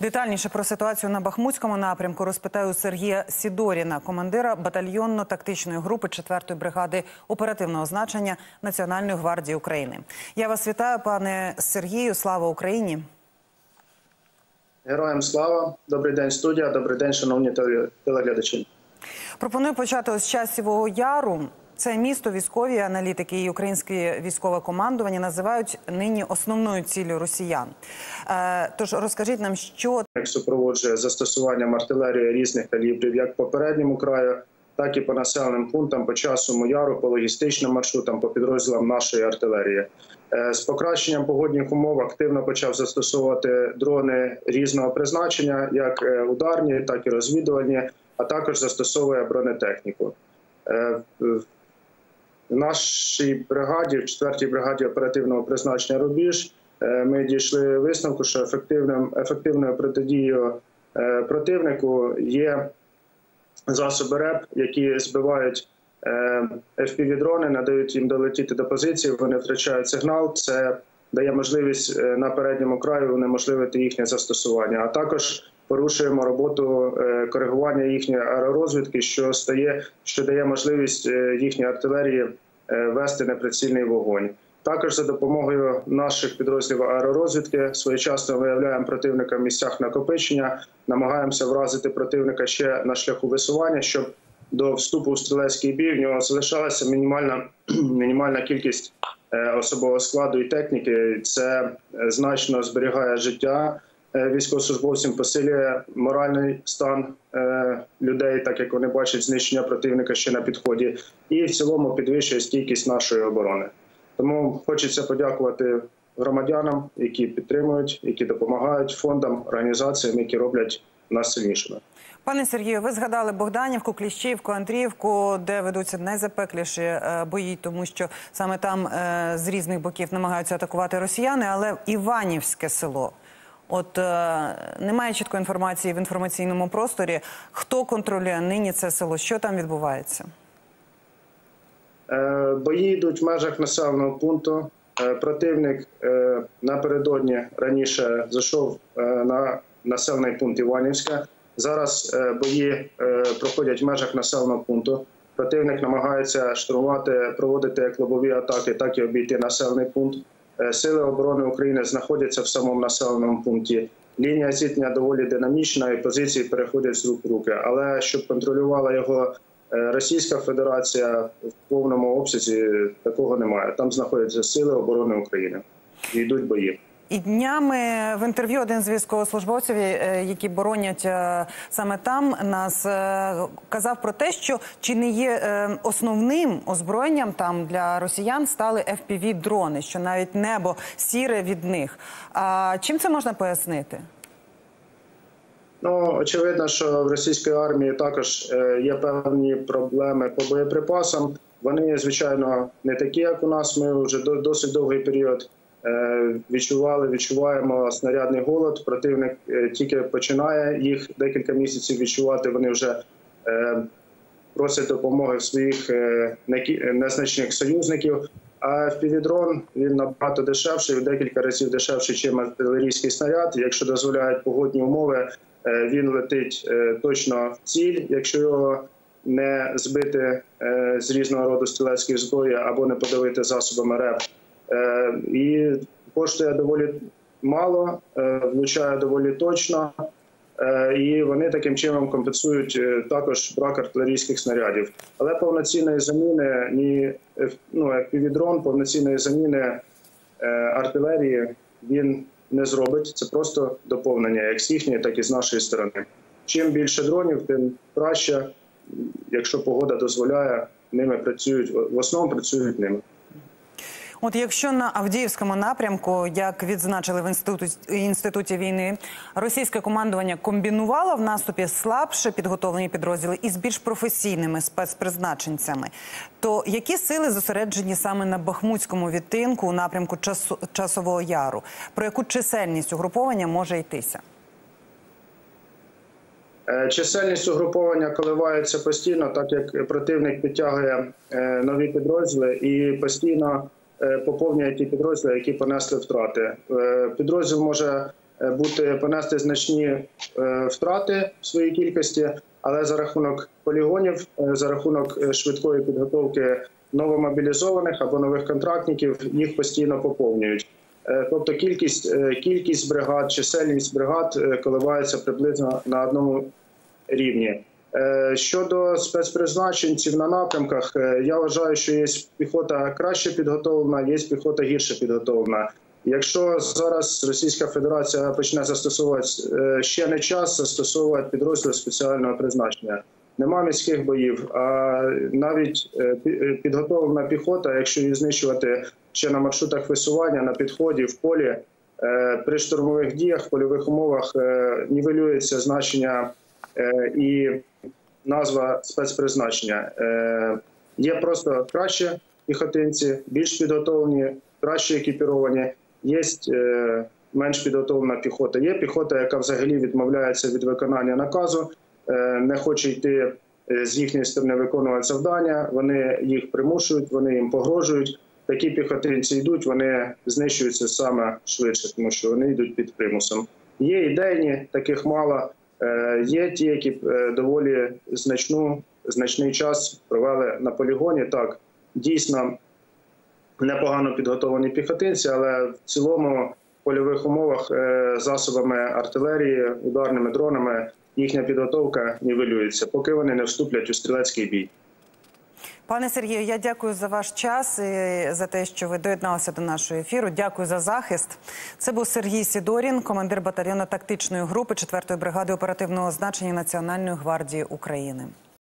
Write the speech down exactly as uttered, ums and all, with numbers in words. Детальніше про ситуацію на Бахмутському напрямку розпитаю Сергія Сідоріна, командира батальйонно-тактичної групи четвертої бригади оперативного значення Національної гвардії України. Я вас вітаю, пане Сергію. Слава Україні! Героям слава! Добрий день, студія! Добрий день, шановні телеглядачі! Пропоную почати з Часового Яру. Це місто військові аналітики і українське військове командування називають нині основною ціллю росіян. Тож розкажіть нам, що... ...як супроводжує застосуванням артилерії різних калібрів, як по передньому краю, так і по населеним пунктам, по Часовому Яру, по логістичним маршрутам, по підрозділам нашої артилерії. З покращенням погодних умов активно почав застосовувати дрони різного призначення, як ударні, так і розвідувальні, а також застосовує бронетехніку. В нашій бригаді, в четвертій бригаді оперативного призначення «Рубіж», ми дійшли висновку, що ефективним, ефективною протидією противнику є засоби РЕП, які збивають еф пі ві-дрони, надають їм долетіти до позиції, вони втрачають сигнал. Це дає можливість на передньому краю унеможливити їхнє застосування. А також порушуємо роботу коригування їхньої аеророзвідки, що стає, що дає можливість їхній артилерії вести неприцільний вогонь. Також за допомогою наших підрозділів аеророзвідки своєчасно виявляємо противника в місцях накопичення, намагаємося вразити противника ще на шляху висування, щоб до вступу в стрілецький бій в нього залишалася мінімальна, мінімальна кількість особового складу і техніки. Це значно зберігає життя військовослужбовцям, посилює моральний стан людей, так як вони бачать знищення противника ще на підході, і в цілому підвищує стійкість нашої оборони. Тому хочеться подякувати громадянам, які підтримують, які допомагають, фондам, організаціям, які роблять нас сильнішими. Пане Сергію, ви згадали Богданівку, Кліщівку, Андріївку, де ведуться найзапекліші бої, тому що саме там з різних боків намагаються атакувати росіяни, але Іванівське село. От немає чіткої інформації в інформаційному просторі, хто контролює нині це село, що там відбувається? Бої йдуть в межах населеного пункту. Противник напередодні раніше зайшов на населений пункт Іванівська. Зараз бої проходять в межах населеного пункту. Противник намагається штурмувати, проводити як лобові атаки, так і обійти населений пункт. Сили оборони України знаходяться в самому населеному пункті. Лінія зіткнення доволі динамічна і позиції переходять з рук в руки. Але щоб контролювала його Російська Федерація, в повному обсязі такого немає. Там знаходяться сили оборони України і йдуть бої. І днями в інтерв'ю один з військовослужбовців, які боронять саме там, нас казав про те, що чи не є основним озброєнням там для росіян стали еф пі ві-дрони, що навіть небо сіре від них. А чим це можна пояснити? Ну, очевидно, що в російській армії також є певні проблеми по боєприпасам. Вони, звичайно, не такі, як у нас. Ми вже досить довгий період відчували, відчуваємо снарядний голод. Противник тільки починає їх декілька місяців відчувати. Вони вже просять допомоги в своїх незначних союзників. А еф пі ві-дрон, він набагато дешевший, в декілька разів дешевший, ніж артилерійський снаряд. Якщо дозволяють погодні умови, він летить точно в ціль. Якщо його не збити з різного роду стрілецьких зброї або не подавити засобами РЕП, і коштує доволі мало, влучає доволі точно, і вони таким чином компенсують також брак артилерійських снарядів. Але повноцінної заміни, ні, ну, як еф пі ві-дрон, повноцінної заміни артилерії він не зробить. Це просто доповнення, як з їхньої, так і з нашої сторони. Чим більше дронів, тим краще, якщо погода дозволяє, ними працюють, в основному працюють ними. От якщо на Авдіївському напрямку, як відзначили в інституті, інституті війни, російське командування комбінувало в наступі слабше підготовлені підрозділи із більш професійними спецпризначенцями, то які сили зосереджені саме на Бахмутському відтинку у напрямку Часу, Часового Яру? Про яку чисельність угруповання може йтися? Чисельність угруповання коливається постійно, так як противник підтягує нові підрозділи і постійно поповнює ті підрозділи, які понесли втрати. Підрозділ може бути, понести значні втрати в своїй кількості, але за рахунок полігонів, за рахунок швидкої підготовки новомобілізованих або нових контрактників їх постійно поповнюють. Тобто кількість, кількість бригад, чисельність бригад коливається приблизно на одному рівні. Щодо спецпризначенців на напрямках, я вважаю, що є піхота краще підготовлена, є піхота гірше підготовлена. Якщо зараз Російська Федерація почне застосовувати, ще не час застосовувати підрозділи спеціального призначення. Нема міських боїв, а навіть підготовлена піхота, якщо її знищувати ще на маршрутах висування, на підході, в полі, при штурмових діях, в польових умовах нівелюється значення і назва спецпризначення. Є просто кращі піхотинці, більш підготовлені, краще екіпіровані, є менш підготовлена піхота. Є піхота, яка взагалі відмовляється від виконання наказу, не хоче йти з їхньої сторони виконувати завдання, вони їх примушують, вони їм погрожують. Такі піхотинці йдуть, вони знищуються саме швидше, тому що вони йдуть під примусом. Є ідейні, таких мало, є ті, які доволі значну, значний час провели на полігоні. Так, дійсно непогано підготовлені піхотинці, але в цілому в польових умовах засобами артилерії, ударними дронами їхня підготовка нівелюється, поки вони не вступлять у стрілецький бій. Пане Сергію, я дякую за ваш час і за те, що ви доєдналися до нашого ефіру. Дякую за захист. Це був Сергій Сідорін, командир батальйону тактичної групи четвертої бригади оперативного значення Національної гвардії України.